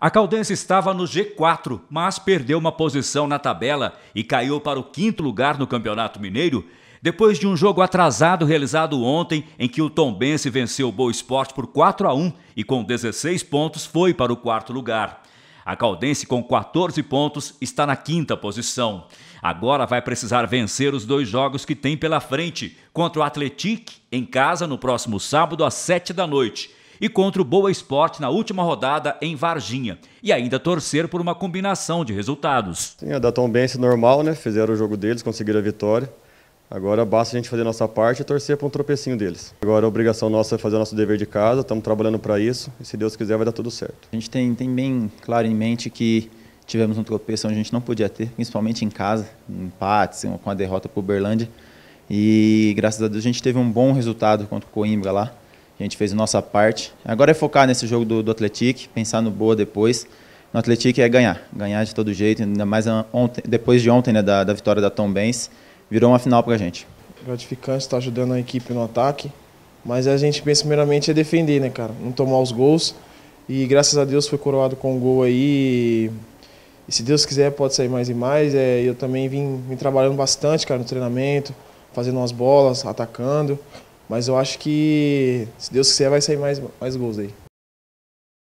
A Caldense estava no G4, mas perdeu uma posição na tabela e caiu para o 5º lugar no Campeonato Mineiro, depois de um jogo atrasado realizado ontem em que o Tombense venceu o Boa Esporte por 4-1 e com 16 pontos foi para o 4º lugar. A Caldense, com 14 pontos, está na 5ª posição. Agora vai precisar vencer os dois jogos que tem pela frente, contra o Athletic em casa no próximo sábado às 19h e contra o Boa Esporte na última rodada em Varginha, e ainda torcer por uma combinação de resultados. Sim, a da Tombense normal, né? Fizeram o jogo deles, conseguiram a vitória. Agora basta a gente fazer a nossa parte e torcer para um tropecinho deles. Agora a obrigação nossa é fazer o nosso dever de casa, estamos trabalhando para isso e, se Deus quiser, vai dar tudo certo. A gente tem bem claro em mente que tivemos um tropeço onde a gente não podia ter, principalmente em casa, empates, com a derrota para o Uberlândia. E graças a Deus a gente teve um bom resultado contra o Coimbra lá. A gente fez a nossa parte. Agora é focar nesse jogo do Athletic, pensar no Boa depois. No Athletic é ganhar. Ganhar de todo jeito, ainda mais ontem, depois de ontem, né, da vitória da Tombense. Virou uma final pra gente. Gratificante estar ajudando a equipe no ataque. Mas a gente pensa primeiramente é defender, né, cara? Não tomar os gols. E graças a Deus foi coroado com um gol aí. E se Deus quiser pode sair mais e mais. Eu também vim trabalhando bastante, cara, no treinamento. Fazendo umas bolas, atacando. Mas eu acho que, se Deus quiser, vai sair mais gols aí.